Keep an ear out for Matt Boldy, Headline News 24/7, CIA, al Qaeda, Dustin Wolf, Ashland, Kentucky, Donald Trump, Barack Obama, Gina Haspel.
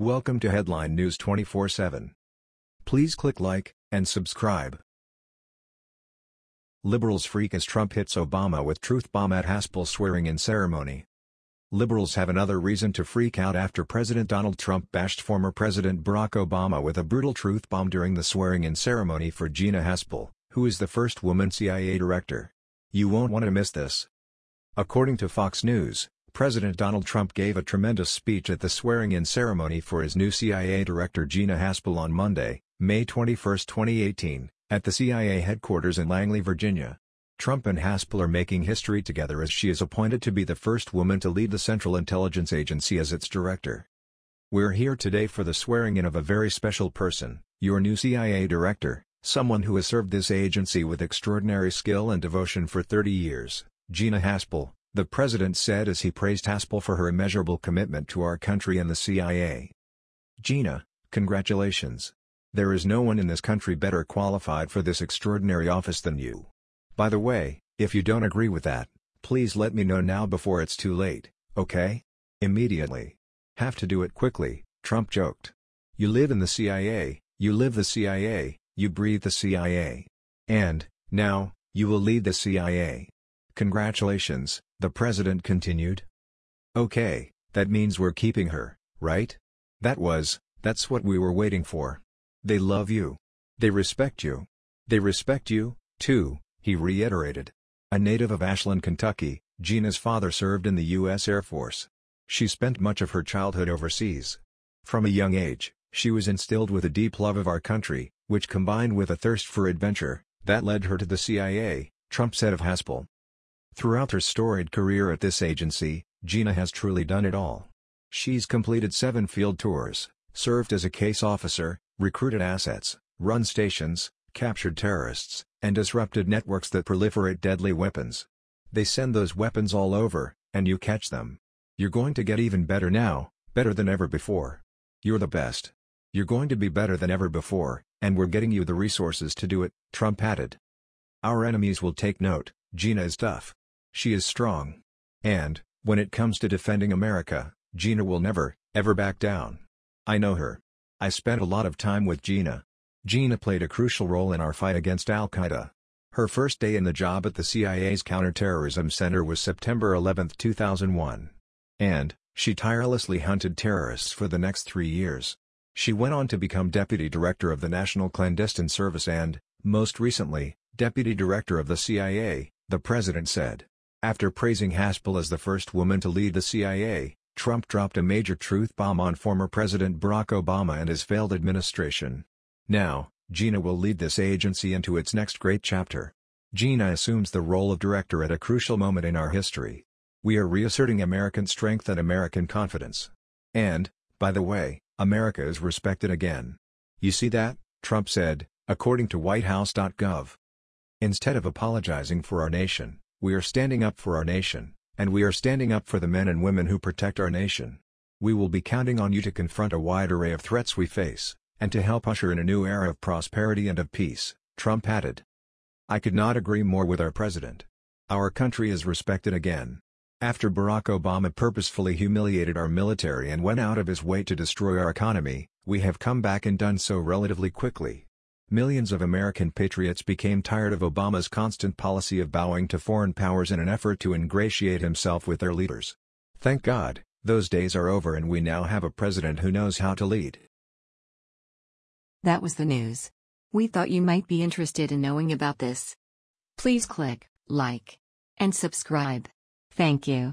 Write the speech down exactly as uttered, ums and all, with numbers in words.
Welcome to Headline News twenty-four seven. Please click like and subscribe. Liberals freak as Trump hits Obama with truth bomb at Haspel swearing in ceremony. Liberals have another reason to freak out after President Donald Trump bashed former President Barack Obama with a brutal truth bomb during the swearing-in ceremony for Gina Haspel, who is the first woman C I A director. You won't want to miss this. According to Fox News, President Donald Trump gave a tremendous speech at the swearing-in ceremony for his new C I A director Gina Haspel on Monday, May twenty-first, twenty eighteen, at the C I A headquarters in Langley, Virginia. Trump and Haspel are making history together as she is appointed to be the first woman to lead the Central Intelligence Agency as its director. "We're here today for the swearing-in of a very special person, your new C I A director, someone who has served this agency with extraordinary skill and devotion for thirty years, Gina Haspel," the president said as he praised Haspel for her immeasurable commitment to our country and the C I A. "Gina, congratulations. There is no one in this country better qualified for this extraordinary office than you. By the way, if you don't agree with that, please let me know now before it's too late, okay? Immediately. Have to do it quickly," Trump joked. "You live in the C I A, you live the C I A, you breathe the C I A. And, now, you will lead the C I A. Congratulations," the president continued. "Okay, that means we're keeping her, right? That was, that's what we were waiting for. They love you. They respect you. They respect you, too," he reiterated. A native of Ashland, Kentucky, Gina's father served in the U S Air Force. She spent much of her childhood overseas. From a young age, she was instilled with a deep love of our country, which combined with a thirst for adventure, that led her to the C I A, Trump said of Haspel. Throughout her storied career at this agency, Gina has truly done it all. She's completed seven field tours, served as a case officer, recruited assets, run stations, captured terrorists, and disrupted networks that proliferate deadly weapons. They send those weapons all over, and you catch them. You're going to get even better now, better than ever before. You're the best. You're going to be better than ever before, and we're getting you the resources to do it," Trump added. "Our enemies will take note. Gina is tough. She is strong. And, when it comes to defending America, Gina will never, ever back down. I know her. I spent a lot of time with Gina. Gina played a crucial role in our fight against Al Qaeda. Her first day in the job at the C I A's Counterterrorism Center was September eleventh, two thousand one. And, she tirelessly hunted terrorists for the next three years. She went on to become Deputy Director of the National Clandestine Service and, most recently, Deputy Director of the C I A, the president said. After praising Haspel as the first woman to lead the C I A, Trump dropped a major truth bomb on former President Barack Obama and his failed administration. Now, Gina will lead this agency into its next great chapter. Gina assumes the role of director at a crucial moment in our history. We are reasserting American strength and American confidence. And, by the way, America is respected again. You see that?" Trump said, according to White House dot gov. "Instead of apologizing for our nation, we are standing up for our nation, and we are standing up for the men and women who protect our nation. We will be counting on you to confront a wide array of threats we face, and to help usher in a new era of prosperity and of peace," Trump added. "I could not agree more with our president. Our country is respected again. After Barack Obama purposefully humiliated our military and went out of his way to destroy our economy, we have come back and done so relatively quickly. Millions of American patriots became tired of Obama's constant policy of bowing to foreign powers in an effort to ingratiate himself with their leaders. Thank God, those days are over and we now have a president who knows how to lead." That was the news. We thought you might be interested in knowing about this. Please click like and subscribe. Thank you.